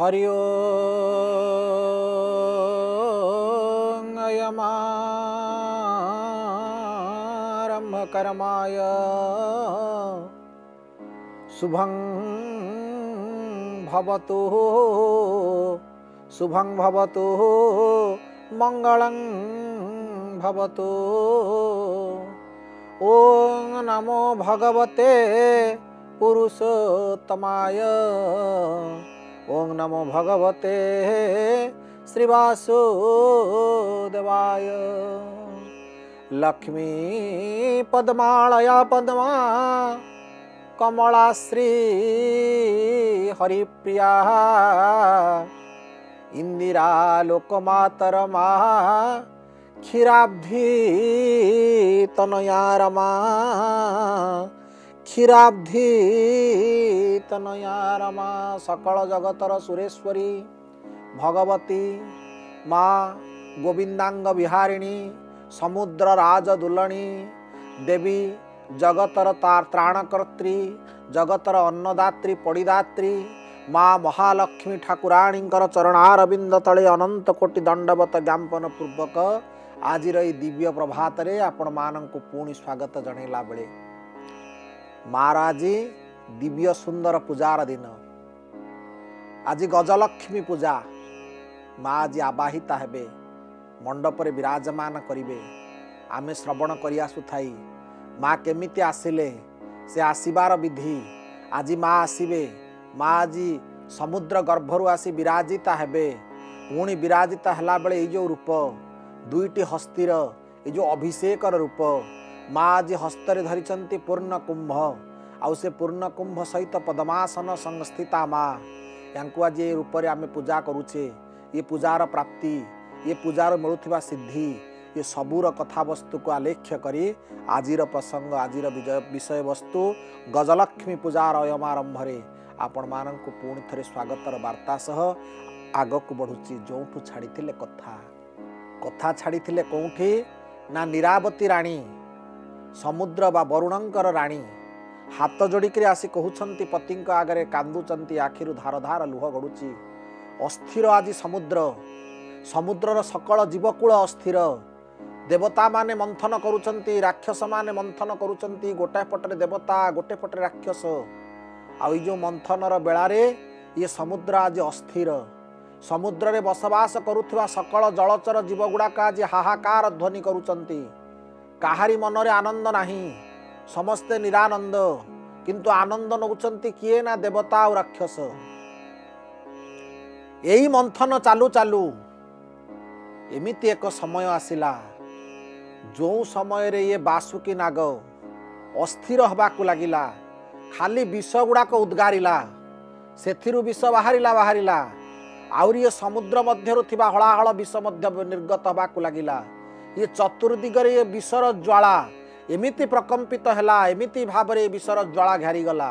हरि ओम अयमारम्भ कर्माय शुभं भवतु मंगलं भवतु। ओम नमो भगवते पुरुषोत्तमाय। ओम नमो भगवते श्रीवासुदेवाय। लक्ष्मी पद्मालया पद्मा कमलाश्री हरिप्रिया इंदिरा लोकमातरमा क्षीराब्धि तनया रमा क्षीराब्धि तनया रमा। सकल जगतर सुरेश्वरी भगवती माँ गोविंदांग विहारिणी समुद्र राज दुलणी देवी जगतर त्राणकर्त्री जगतर अन्नदात्री पड़िदात्री माँ महालक्ष्मी ठाकुराणी चरणारविंद तले अनंत कोटि दंडवत ज्ञापन पूर्वक आज दिव्य प्रभात रे आपण मानंकु पुणी स्वागत जणैला बेले महाराज दिव्य सुंदर पूजार दिन आज गजलक्ष्मी पूजा माँ आज आवाहिता हेबे मंडपरे विराजमान करिबे। आमे श्रवण करि आसुथाई माँ केमिति आसिले से आसिबार विधि आज माँ आसबे। माँ आज समुद्र गर्भर आसी विराजिता हेबे। पुणी विराजिता हला बेले यो रूप दुईटी हस्तीर ये जो अभिषेक रूप माँ आज हस्तरे धरिचंती पूर्ण कुंभ आउ से पूर्ण कुंभ सहित पद्मासन संस्थिता माँ यांकु आज ये रूप आम पूजा करुचे। ये पूजार प्राप्ति ये पूजार मिलुथिबा सिद्धि ये सबूर कथावस्तु को आलेख्य करी आजिर प्रसंग आजिर विषय वस्तु गजलक्ष्मी पूजार अयमारंभरे आपण मानंकु पुणी थरे स्वागतर वार्ता सह आगकु बढ़ुची। जोंठु छाड़ीथिले कथा कथा छाड़ीथिले कोठी ना नीरावती राणी समुद्र बा वरुणंकर राणी हाथ जोड़िकरी आसी कहउछंती पतिंक आगरे कांदुचंती आखिरु धार धार लुह गडुची। अस्थिर आजि समुद्र समुद्रर सकल जीवकूल अस्थिर। देवता माने मंथन करुचंती राक्षस माने मंथन करुचंती गोटे पटरे देवता गोटे पटरे राक्षस आई जो मंथनर बेलारे ये समुद्र आज अस्थिर। समुद्र रे बसवास करुवा सकल जलचर जीवगुड़ाक आज हाहाकार ध्वनि करुचंती। काहारी मनरे आनंद नाही समस्ते निरानंद किंतु आनंद नउचंती किए ना देवता और राक्षस। यही मंथन चालू चालू एमिति एक समय आसिला जो समय रे ये बासुकी नाग अस्थिर हवाकू लगिला। खाली विष गुड़ाक उद्गारिला सेथिरु विष बाहरिला बाहरिला आउरी ये समुद्र मध्यरु थिबा हलाहल विष मध्य निर्गत हवाकू लगिला। ये चतुर्दिगरे ये विषर ज्वाला एमिति प्रकंपित हैला एमिति भाबरे विषर ज्वाला घेरी गला।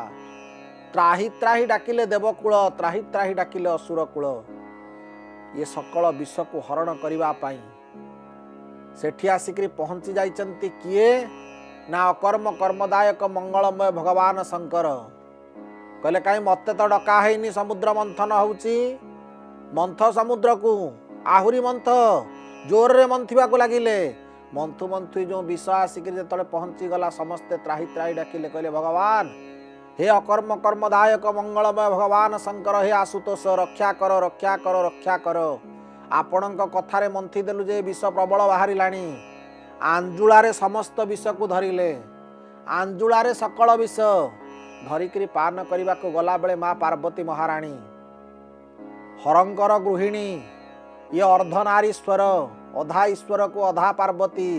त्राही त्राही डाकिले देवकूल त्राही त्राही डाकिले असुरकूल। ये सकल विष को हरण करने सेठी आसिक पहुँची जाइचंती किए ना अकर्म कर्मदायक मंगलमय भगवान शंकर। कहले कहीं मत तो डका है समुद्र मंथन होची मंथ समुद्र को आहुरी मंथ जोर रे मंथवा को लगिले। मंथु मंथु जो विष आसिक जो पहुँची गला समस्ते त्राही त्राही डाकिले। कहले भगवान हे अकर्म कर्मदायक मंगलमय भगवान शंकर हे आशुतोष रक्षा कर रक्षा कर रक्षा कर। आपण कथार मंथी देलु जे विष प्रबल बाहर लाणी। आंजुलारे समस्त विष को धरिले आंजुलारे सकल विष धरिकी पान करने को गला बेले माँ पार्वती महाराणी हरंकर गृहिणी ये अर्धनारीश्वर अधा ईश्वर को अधा पार्वती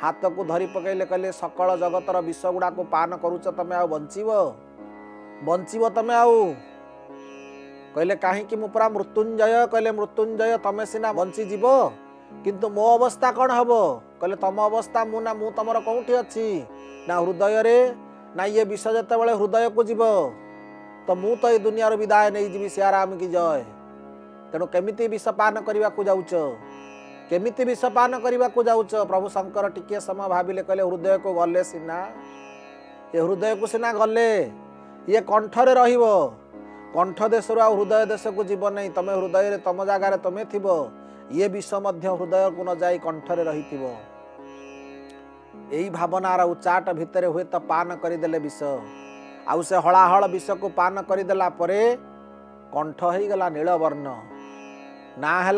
हाथ को धरी पकड़े। कहले सकल जगतर विष गुड़ाक पान करुच तमें आ बंचीव बंचीव तमें आउ। कहले कहीं पूरा मृत्युंजय। कहले मृत्युंजय तमें सीना बंचीजीव किंतु मो अवस्था कौन हम। कहले तम अवस्था मुना मु तुम कौटी अच्छी ना हृदय रे ना ये विष जिते बड़े हृदय को जीव तो मु तो ये दुनिया विदाय नहीं जीवी सी आराम की जय। तेणु केमी विष पान करने को जाऊच केमिति विष पान करने को जाऊच। प्रभु शंकर टिके समय भाविले। कहले हृदय को गले सीना ये हृदय को सीना गले ये कंठरे रहिबो कंठ देश रू हृदय देश को जीव नहीं तुम हृदय तुम जगार तुम्हें थी ये विष हृदय को न जा कंठरे रही यही भावनार उच्चाट भितर हुए तो पान करदे विष आउ से हलाहल विष को पान करदेला कंठ हो गला नीलवर्ण ना है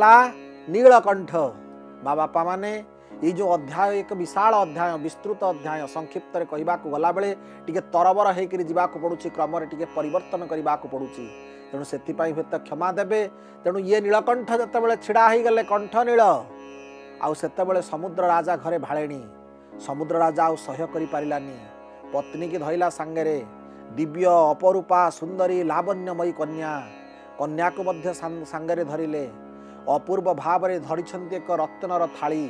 नीलकंठ। माँ बापा माने ये जो अध्याय एक विशाल अध्याय विस्तृत अध्याय संक्षिप्त कहवा गला बेले टे तरबर होकर पड़ू क्रम परन करने को पड़ू तेणु से हे तो क्षमा देवे। तेणु ये नीलकंठ जिते छिड़ा हो गले कंठ नील आते समुद्र राजा घरे भाड़ेणी समुद्र राजा आउ सह्य कर पारानी पत्नी की धरला सांगे दिव्य अपरूपा सुंदरी लावण्यमयी कन्या कन्या को सांगे धरले अपूर्व भाव में धरी एक रत्नर थाली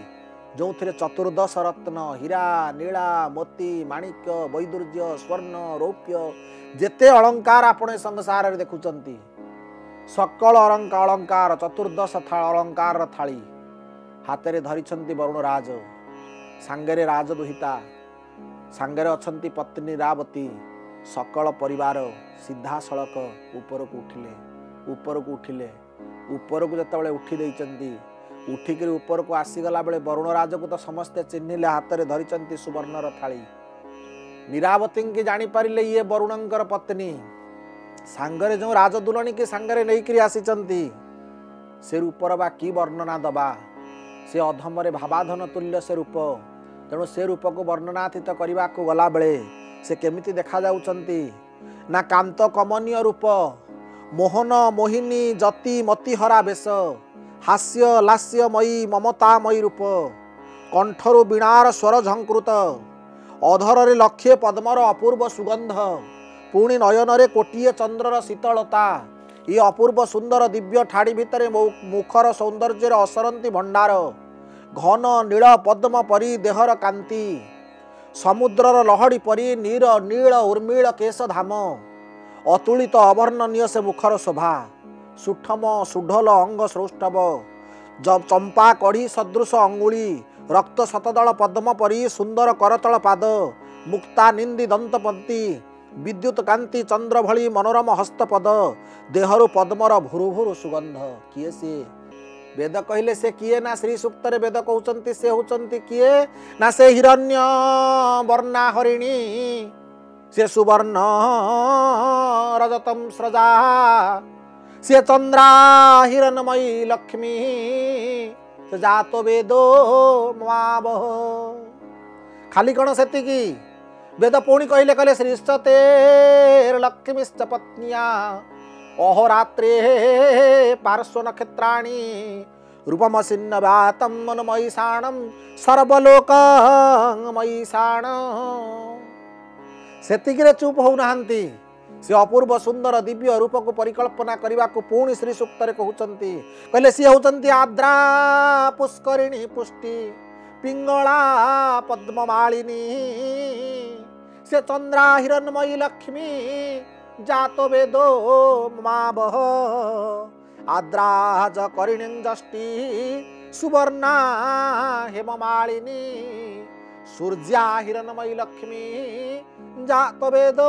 जो थे चतुर्दश रत्न हीरा नीला मोती माणिक्य वैदुर्य स्वर्ण रौप्य जेते अलंकार आपने संसार में देखुं सकल अलंकार चतुर्दश अलंकार थाली हाथ में धरी वरुण राज सांगे राजदुहिता सांगे अच्छा पत्नी रावती सकल परिवार सीधा सड़क उपरको उठिले जिते उठी उठिक उपर को आसीगला बेले वरुण राज को तो समस्ते चिन्हले हाथ में धरी सुवर्णर थाली नीरावती की जानी पारिले ये वरुणंकर पत्नी सांगरे जो राजदुलनी के सांगरे नहीं आसीचंती से रूपर बा कि वर्णना दबा से अधमरे भावाधन तुल्य से रूप। तेणु से रूप को वर्णनातीत करने को गला बेले से केमिति देखा जाउचंती ना कांत कमनीय रूप मोहन मोहिनी जति मतिहरा बेश हास्य लास्यमयी ममतामयी रूप कंठरू वीणार स्वर झंकृत अधर रे लक्ष्य पद्मर अपूर्व सुगंध पुणी नयन रे कोटिए चंद्रर शीतलता ये अपूर्व सुंदर दिव्य ठाड़ी भितर मुखर सौंदर्य असरंती भंडार घन नील पद्म परी देहर कांति समुद्रर लहड़ी परी नीर नील उर्मील केश धाम अतुलित अवर्णनीय से मुखर शोभा सुठम सुढल अंग सौष्ठव चंपा कढ़ी सदृश अंगुली रक्त शतदल पद्म परी सुंदर करतल पाद मुक्ता निंदी दंतपंती विद्युत कांति चंद्र भली मनोरम हस्तपद देहरु पद्मर भुरु भुरु सुगंध किए सी वेद कहले से किए ना श्री सूक्त वेद कहते से होचंती किए ना से हिरण्य वर्णा हरिणी से सुवर्ण रजतम स्रजा से चंद्रा हिरणमयी लक्ष्मी से जातो वेदो मावह खाली कण से वेद पुणी कहले कहले श्रीष्ठते लक्ष्मीश्च पत्निया अहोरात्रे पार्श्व नक्षत्राणी रूपमसिन्न वातम मनमयी साणम सर्वलोकमयी साण से चुप होना से अपूर्व सुंदर दिव्य रूप को परिकल्पना करने को पुणी श्री सूक्त कहते कहले सी होती आद्रा पुष्करिणी पुष्टि पिंगला पद्ममालिनी से चंद्रा हिरणमयी लक्ष्मी जातो वेदो मावह आद्रा जकरिणी जष्टि सुवर्णा हेममालिनी सूर्या हिरणमयी लक्ष्मी जातो वेदो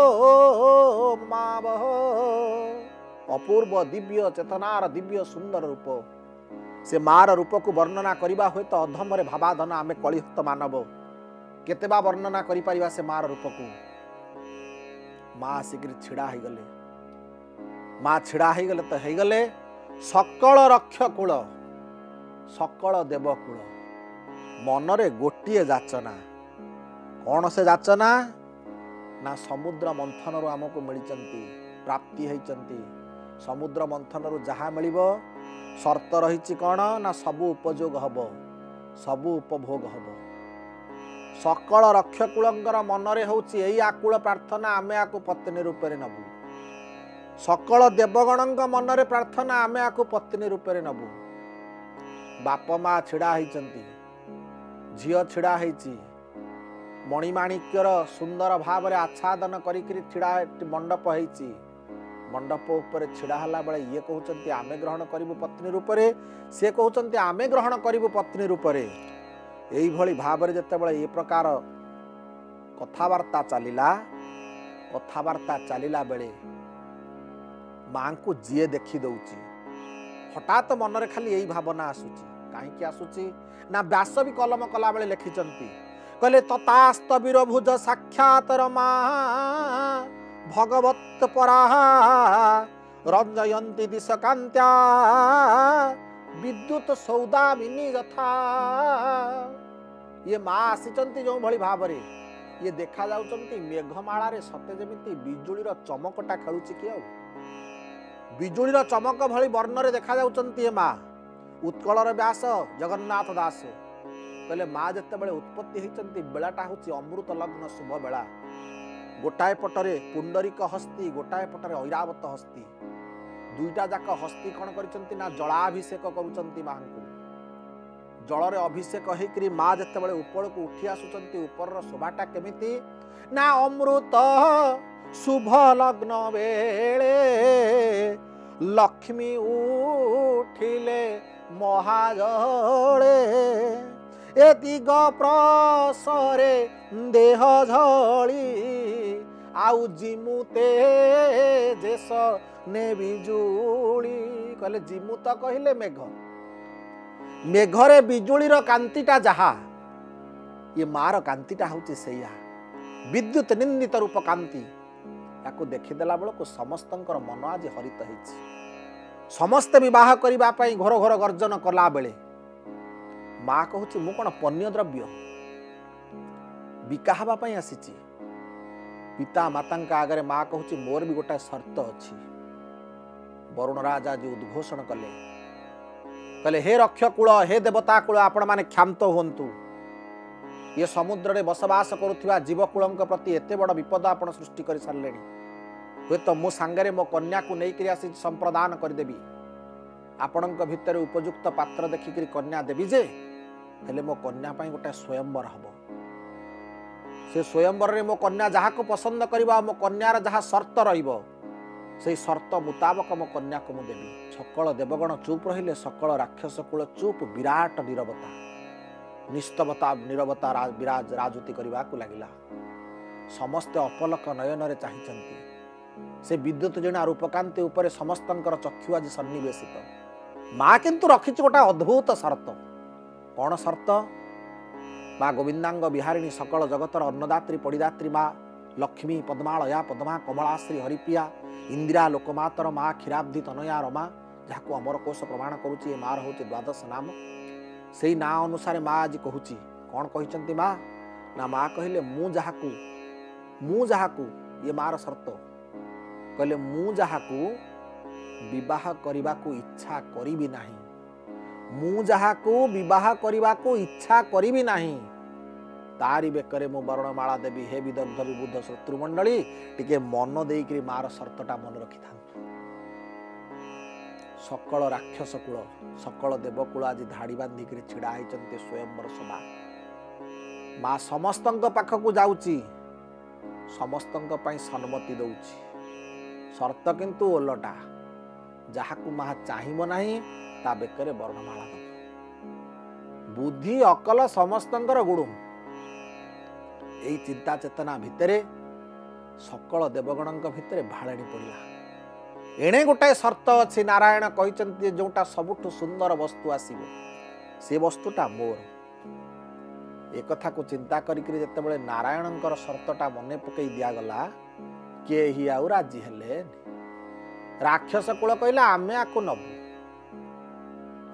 मावह अपूर्व दिव्य चेतनार दिव्य सुंदर रूप से मार रूप को वर्णना करवा हुए तो अधमरे भावाधन आमे कलियुक्त मानव केते बा वर्णना करि परिबा से मार रूप को। माँ आसिक छिड़ा हो गले माँ छिड़ा हो गले तो हो गले सकल रक्षकूल सकल देवकूल मनरे गोटे जाचना कौन से जाचना ना समुद्र मंथन रु आमको मिली प्राप्ति होती समुद्र मंथन रु जहाँ मिल सर्त रही कौन ना सबू उपयोग हम सबू उपभोग हम सकल रक्षकूल मनरे हूँ यही आकूल प्रार्थना आमे आपको पत्नी रूप से नबू सकल देवगण मनरे प्रार्थना आमे आपको पत्नी रूप से नबू। बाप माँ छिड़ा होती झील छिड़ा होती मणिमाणिक्यर सुंदर भाव में आच्छादन करा मंडप होती मंडप उपर छिड़ा बेले ये कहते आमे ग्रहण करूँ पत्नी रूप से कहते आमे ग्रहण करूँ पत्नी रूप से यही भाव जितेबाला ये प्रकार कथबार्ता चलला बेले माँ को जी देखी दौची हठात मनरे खाली यही भावना आसूची कहीं आसूची ना व्यास भी कलम कला बेले लिखिचंती कहले ततास्तवीर भुज साक्षात रमा भगवत पराहा रंजयंती दिशकांत्या विद्युत सौदामिनी यथा। ये माँ आसीचंती जो भली भावरे ये देखा जाउचंती मेघमाला रे सते जेमिति बिजुलीर चमकटा खेलुची कि आ बिजुलीर चमक भली वर्ण रे देखा जाउचंती ये माँ। उत्कलर व्यास जगन्नाथ दास कहले माँ जत्ते बेले उत्पत्ति हेचंती बेलाटा होची अमृत लग्न शुभ बेला गोटाए पटरे पुंडरीक हस्ती गोटाए पटरे ऐरावत हस्ती दुईटा जाक हस्ती कण करिसंती ना जलाभिषेक करुचंती माँ को जल रे अभिषेक होइकरी माँ जत्ते बेले ऊपर को उठी आसुचंती ऊपर रो शोभाटा केमिति ना अमृत शुभ लग्न बेले लक्ष्मी उठिले महाजले ए दिग प्रसरे देह झली आउ जिमुते जेस ने बिजुली कहले जिमु तो कहले मेघ मेघरे बिजुलीर कांतिटा जहा ये मार कांतिटा होउची सेया विद्युत निंदित रूप कांति ताको देखिदेला बेलू समस्तंकर मन आज हरित होइछि। समस्ते विवाह करिबा पई घर घर गर्जन कला बेले माँ कहूँ मु कौन पण्य द्रव्य बिका हाँपी आसी पिता माता आगे माँ कहूँ मोर भी गोटाए सर्त अच्छी। वरुण राज आज उद्घोषण कले कले हे रक्षकूल हे देवता कूल आपण मैंने क्षांत हूँ ये समुद्र रे बसवास करुवा जीवकूल प्रति एत बड़ विपद आप सृष्टि कर सारे हे तो मो सांगे मो कन्या को लेकर आसी संप्रदान करदेवी आपण भितर उपयुक्त पात्र देखिक कन्या देवी जे हेले मो कन्या पाई गोटे स्वयंवर हम से स्वयंवर रे मो कन्या जहाँ को पसंद करिबा मो कन्यार जहाँ शर्त रहिबो से शर्त मुताबक मो कन्या को मु देवी। सकल देवगण चुप रहिले सकल राक्षस कुल चुप विराट नीरवता निस्तबता नीरवता विराज राजुति करिबा को लागिला। समस्त अपलक नयन रे चाहिचंती से विद्युत जेना रूपकांति ऊपर समस्तंकर चक्षु आज सन्निवेशित। माँ किंतु रखिच गोटा अद्भुत शर्त कौन शर्त माँ गोविंदांग बिहारिणी सकल जगतर अन्नदात्री पड़िदात्री माँ लक्ष्मी पद्मालया पद्मा कमलाश्री हरिप्रिया इंदिरा लोकमातर माँ क्षीराब्धि तनया रमा जहाँ अमर कोश प्रमाण करुच्ची माँ हूँ द्वादश नाम से ना अनुसार माँ आज कहूँ कौन कहते माँ ना माँ कहले मु ये माँ शर्त कहले मु विवाह करबा को इच्छा करी नहीं मु विवाह करबा को इच्छा करी नहीं तारी बेकरे मु वर्णमाला देवी। हे विदग्ध विबुद्ध शत्रुमंडली टिके मन देकर मार शर्तटा मन रखि था। सकल राक्षस कुल सकल देवकूल आज धाड़ी बांधिक छिड़ा होती स्वयंवर सभा माँ समस्त पाखक जाऊँगी समस्त सम्मति दौची शर्त किंतु ओलटा जहाँ को माँ चाहब ना ता बेकरे वर्णमाला बुद्धि अकल समस्तर गुड़ुम यही चिंता चेतना भितरे सकल देवगण भितर भाड़े पड़ा एणे गोटाए शर्त अच्छी नारायण कहते जोटा सबुठ सुंदर वस्तु आसो से वस्तुटा मोर। एक कथा को चिंता करते नारायण शर्तटा मन पकई दिगला के ही आउ राजी हेले राक्षस कुल कहला आम आपको नबू।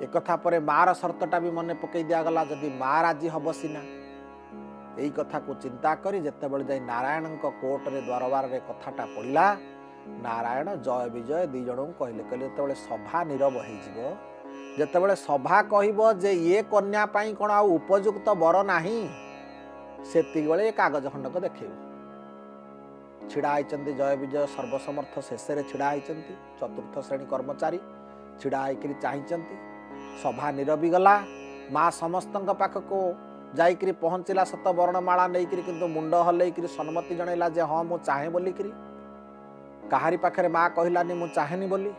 एक कथा पर मार शर्तटा भी मन पकई दिगला जदि माँ राजी हम सीना। यही कथा को चिंता करी जितेबाला जाई नारायण कोर्ट रे द्वारबार रे कथाटा पड़िला नारायण जय विजय दी जन कहले कहले जितेबाला सभा नीरव हो जितेबाला सभा कहब जे ये कन्या पाई कौन आ उपयुक्त बर नाही सेती बेले ये कागज खंडक देखेब छिड़ा होती जय विजय सर्वसमर्थ शेषे छिड़ा होती चतुर्थ श्रेणी कर्मचारी छिड़ा होकर चाहिंट सभा नीरवी गला। माँ समस्त पाखको जाकरी पहुँचला सत वर्णमाला लेकर कि मुंड हल्कि सन्मति जनइला जे हाँ मु चाहे बोलिकी कहारी पाखे माँ कहलानी मु चाहेनी बोली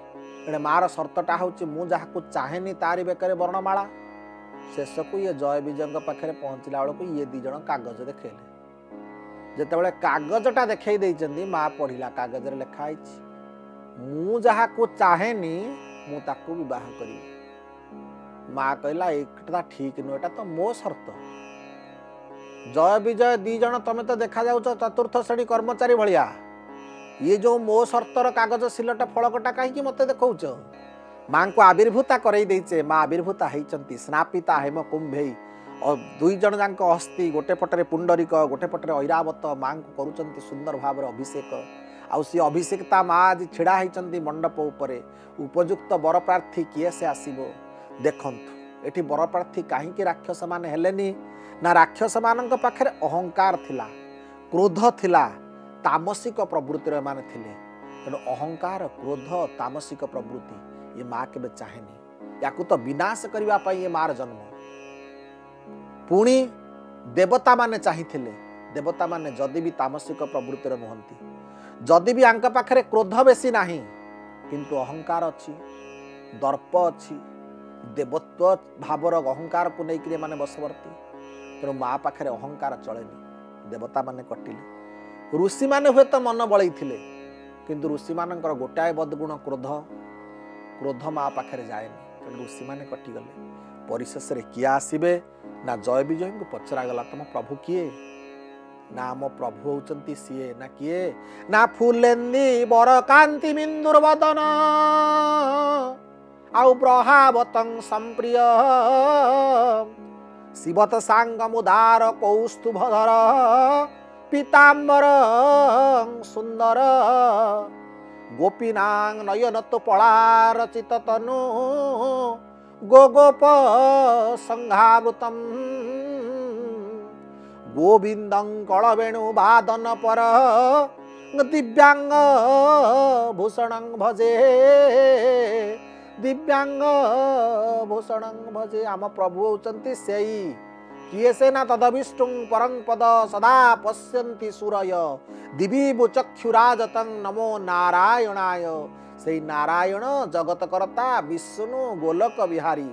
एणे माँर सर्तटा हूँ मु चाहेनी तारी बेकरे वर्णमाला। शेष को ये जय विजय पाखे पहुँचला बेलू ये दिज कागज देखेले जिते बड़े कागजटा देखे माँ पढ़ला कागज लेखाई मु को चाहेनी मुझे बहुत करी माँ कहला एक ठीक नुहटा तो मो शर्त जय विजय दीज तमें तो देखा जाऊ चतुर्थ श्रेणी कर्मचारी भाया ये जो मो शर्तर कागज सिलट फलकटा कहीं मत देखौच माँ को आविर्भूता करई देचे माँ आविर्भूता होती स्नापिता हेम कुंभे और दुई जन जाक हस्ती गोटे पटे पुंडरिक गोटे पटे ऐरावत माँ को कर सुंदर भाव अभिषेक आउ अभिषेकता माँ आज छिड़ा होती मंडप उपयुक्त वर प्रार्थी किए से आसब देखु ये वर प्रार्थी कहीं राक्षस मान हेलेनी ना राक्षस मान पाखे अहंकार थिला क्रोध थिला तामसिक प्रवृत्तिर माने थिले तेणु अहंकार क्रोध तामसिक प्रवृत्ति ये माँ के चाहेनी याकू तो विनाश करने मार जन्म पुणी देवता माने चाहिथिले देवता माने जदि भी तामसिक प्रवृत्तिर नुहंती जदि भी आंका पाखरे क्रोध बेसी नाही किंतु अहंकार अच्छी दर्प अच्छी देवत्व भावर अहंकार को लेकर माने बसवर्ती तेणु माँ पाखे अहंकार चलेनी देवता माने कटिले ऋषि माने हुए तो मन बल किंतु ऋषि मान गोटाए बदगुण क्रोध क्रोध माँ पाखे जाए तेनाली ऋषि माने कटिगले परिशेष किए आसबे ना जय विजय को पचरागला तुम प्रभु किए ना आम प्रभु होचंती सीए ना किए ना फुलेंदी बर कांति बिंदुर बदन आउ प्रहावतं संप्रिय शिवत सांगम उदार कौस्तुभधर पीताम्बर सुंदर गोपीनांग नयन तो पलार चित तनु गोगोप संघावृतम गोविंदं कलवेणु वादन पर दिव्यांग भूषणं भजे दिव्यांग भूषणं भजे आम प्रभु होचंती सेई किए से ना तदभिष्टुं परं पद सदा पश्यन्ति सूरय दिवीबु चक्षुराजतं नमो नारायणाय से नारायण जगतकर्ता विष्णु गोलक विहारी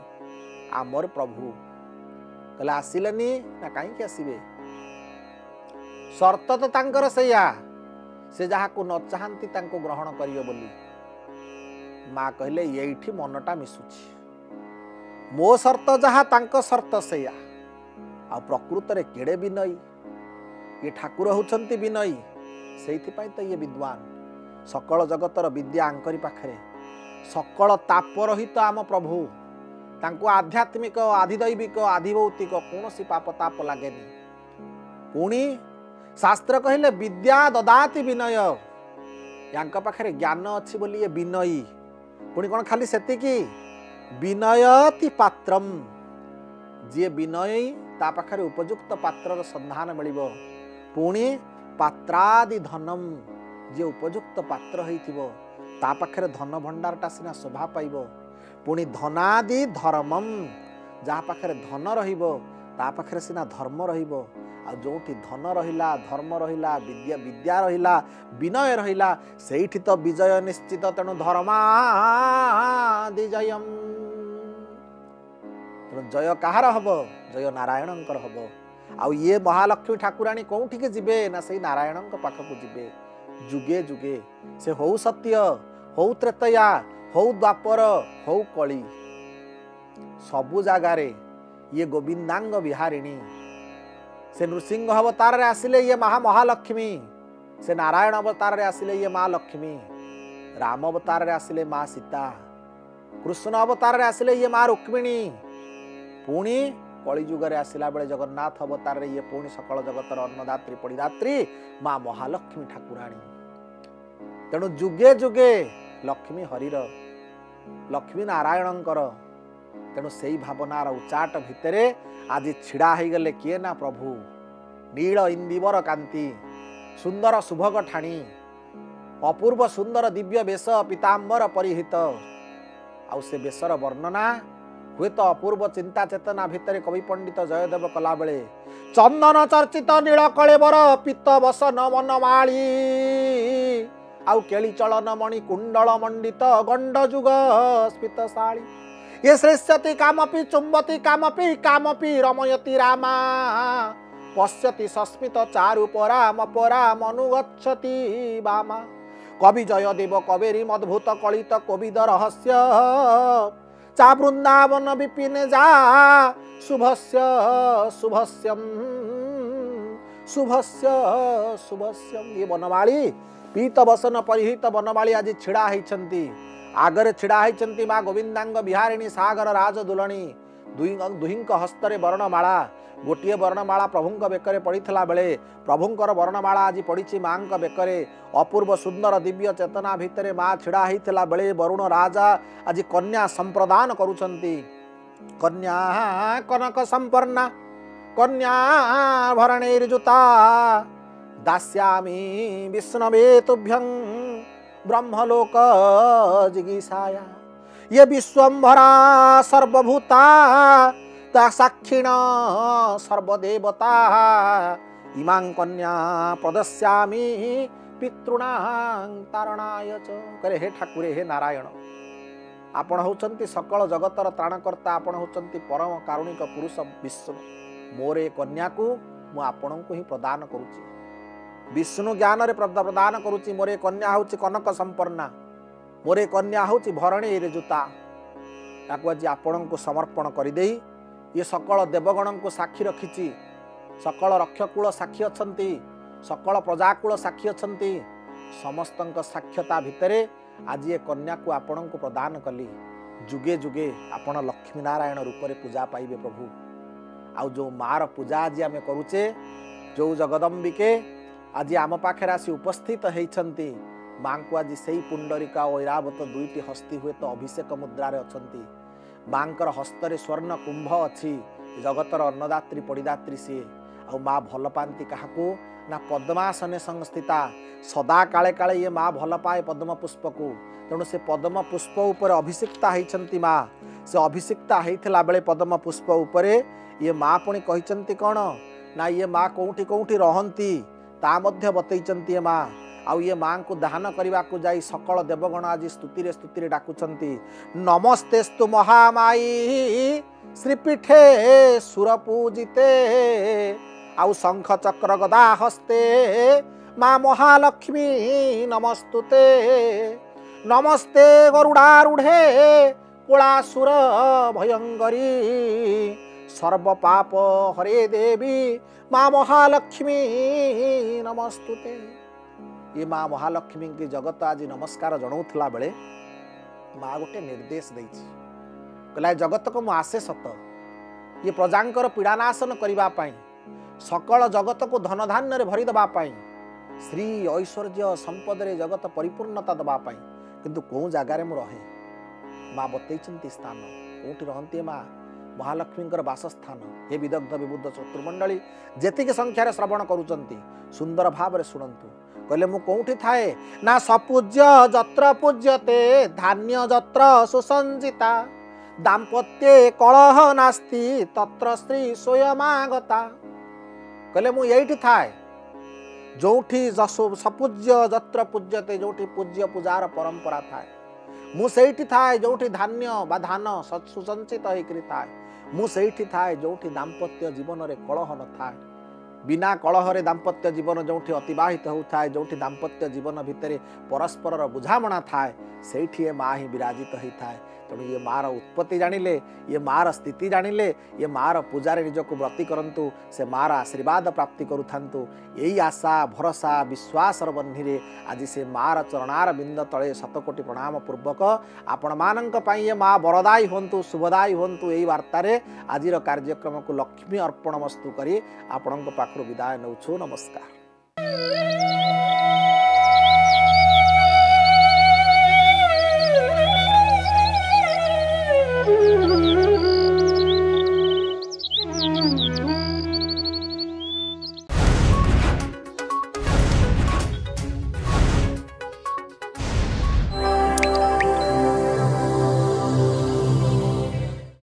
आमर प्रभु कहला आसिलनी ना कहीं आसबे शर्त तो तांकर सैया से जहाको न चाहती तांको ग्रहण करियो बोली माँ कहले एठी मनटा मिसुछि मो शर्त जहा तांको शर्त सैया आ प्रकृत रे केड़े विनयी ये ठाकुर होचंती विनयी सेइथिपाई तो ये विद्वान सकल जगतर विद्या आंकरी पाखरे सकल ताप रहित आम प्रभु तांको आध्यात्मिक आधिदैविक आधिभौतिक कौनसी पाप ताप लागेनी पुणी शास्त्र कहले विद्या ददाति विनय यांक पाखरे ज्ञान अछि बोली ये विनयी पुणी कोन खाली सेति की विनयति पात्रम जी विनयी ता पाखरे उपयुक्त पात्रर संधान मिलिबो पुणी पात्रादि धनम जे उपयुक्त पात्र होइथिबो ता पाखरे धन भंडारटा सिना शोभा पाइबो पुणी धनादि धर्मम जा पाखरे धन रहिबो ता पाखरे सिना धर्म रहिबो आ जोठी धन रहिला धर्म रहिला विद्या विद्या रहिला विनय रहिला सेठी तो विजय निश्चित तेणु धर्मादि जयम जय कहार हम जय नारायण हम आउ ये महालक्ष्मी ठाकुराणी कौटी के जीवे ना से नारायण पाखक जीवे जुगे जुगे से हौ सत्य हौ त्रेतया हौ द्वापर हौ कली सबु जगार ये गोविंदांग विहारिणी से नृसिंह अवतार रे आसिले ये महालक्ष्मी से नारायण अवतार रे आसिले ये माँ लक्ष्मी राम अवतार रे आसिले माँ सीता कृष्ण अवतार रे आसिले ये माँ रुक्मिणी पुणी कलिजुगे आसला बेले जगन्नाथ अवतार रे ये पुणी सकल जगतर अन्नदात्री परिदात्री माँ महालक्ष्मी ठाकुराणी तेणु जुगे जुगे लक्ष्मी हरिर लक्ष्मी नारायणंकर तेणु से भावनार उच्चाट भितरे आज छिड़ा होगले किए ना प्रभु नील इंदिवर कांति सुंदर शुभग ठाणी अपूर्व सुंदर दिव्य बेश पीताम्बर परिहित आउ से बेशर वर्णना हुए तो अपूर्व चिंता चेतना भितर कवि पंडित जयदेव कला बेले चंदन चर्चित नील कलेवर पीत बसन मनमाली आउ केली चलन मणि कुंडल मंडित गंड जुग स्फीतशाली ये श्रेष्यति कामपि चुंबति कामपि कामपि रमयति रामा पश्यति सस्मित चारुपरा मपरा मनुगछति बामा कवि जय देव कवेरी मद्भुत कलित कविद रहस्य चा वृंदावन विपिने जा शुभस्य शुभस्यम शुभस्य शुभस्यम। ये बनमाली पीत बसन परिहित बनमाली आज छिड़ा होती आगरे छिड़ा होती माँ गोविंदांग बिहारिणी सागर राज दुलणी दुहिंक हस्तरे वर्णमाला गोटे वर्णमाला प्रभुंक बेकरे पड़ता बेले प्रभुंकर वर्णमाला आज पड़ी माँ बेकरे अपूर्व सुंदर दिव्य चेतना भितर माँ छिड़ा होता बेले वरुण राजा आज कन्या संप्रदान करुचंती। कन्या कनक संपर्णा कन्या भरणीर्जुता दास्यामी विष्णवे तुभ्यं ब्रह्मलोक जिगीषाया। ये विश्वम्भरा सर्वभूता साक्षिण सर्वदेवता इमां कन्या प्रदस्यामी पितृणां तारणाय च। करे हे ठाकुरे हे नारायण आपण होचंती सकल जगतर त्राणकर्ता आपण होचंती परम कारुणिक पुरुष विष्णु मोरे कन्या को मु आपण को ही प्रदान करुची विष्णु ज्ञान रे प्रदान करुची। मोरे कन्या होची कनक संपर्णा मोरे कन्या होची भरणी रिजुता ताकू आज आपण को समर्पण करदे। ये सकल देवगण को साक्षी रखी सकल रक्षकूल साक्षी अच्छी सकल प्रजाकूल साक्षी अच्छी समस्त साक्षता भितर आज ये कन्या को आपण को प्रदान कली। जुगे जुगे आपण लक्ष्मीनारायण रूप से पूजा पाइबे प्रभु। आउ जो मार पूजा आज आम करुचे जो जगदम्बिके आज आम पाखे आसी उपस्थित होती माँ को आज से ही पुंडरिका और ऐरावत दुईटी हस्ती हुए तो अभिषेक मुद्रा अच्छा माँकर हस्तरे स्वर्ण कुंभ अच्छी जगतर अन्नदात्री परिदात्री सी आउ माँ भल पाती क्या ना पद्मासने संस्थिता सदा काले काले ये माँ भल पाए पद्म पुष्प को तेणु से पद्म पुष्प उपर अभिषिक्ता होती माँ से अभिषिक्ता होता बेले पद्म पुष्प उपर ये माँ पुणी कहते कौन ना ये माँ कौटी कौटी रहती बतई ये माँ आउ ये माँ को दान करने को जा सकल देवगण आज स्तुति डाकुचंती। नमस्तेस्तु महामाई श्रीपीठे सुरपूजिते आउ शंख चक्र गदा हस्ते माँ महालक्ष्मी नमस्तुते। नमस्ते गरुड़ारूढ़े कुलासुर भयंकरी सर्व पाप हरे देवी माँ महालक्ष्मी नमस्तुते। ये माँ महालक्ष्मी की जगत आज नमस्कार जनाऊला बेले माँ गोटे निर्देश देला जगत को मुसे सत ये प्रजांकर पीड़ानाशन करने सकल जगत को धनधान्य भरीदेपाई श्री ऐश्वर्य संपदे जगत परिपूर्णता देवाई किंतु कौ जगार मु रहे माँ बतई स्थान कौटी रहती माँ महालक्ष्मी बासस्थान। ये विदग्ध विबुद्ध शत्रुमंडली जी संख्यार श्रवण करुँच सुंदर भाव में शुणु कहले मु कौटी थाए ना सपूज्य जत्र पूज्यते धान्य जत्र सुसंजिता दाम्पत्ये कलह नास्ति तत्र श्री स्वयमागता। कहले मु यही थाए जोठी सपूज्य जत्र पूज्यते जोठी पूज्य पूजार परंपरा थाए मु सेठी थाए जोठी धान्य बा धान सुसंचित होकर थाए मु सेठी थाए जोठी दाम्पत्य जीवन रे कलह न थाए बिना कलहरे दाम्पत्य जीवन जो अतिबाहित होता है जो दाम्पत्य जीवन भितर परस्पर बुझामणा थाए से माँ ही विराजित होता है। तेणु ये माँ उत्पत्ति जानिले ये माँ स्थिति जानिले ये माँ पूजार निजक व्रति करंतु से माँ आशीर्वाद प्राप्ति करूँ यही आशा भरोसा विश्वास बन्ही आज से माँ चरणार बिंद तले शतकोटि प्रणाम पूर्वक आपण मानी ये माँ बरदायी हूँ शुभदायी हूँ यही वार्तार आज कार्यक्रम को लक्ष्मी अर्पण वस्तु करी आपण पाखर विदाय नौ नमस्कार।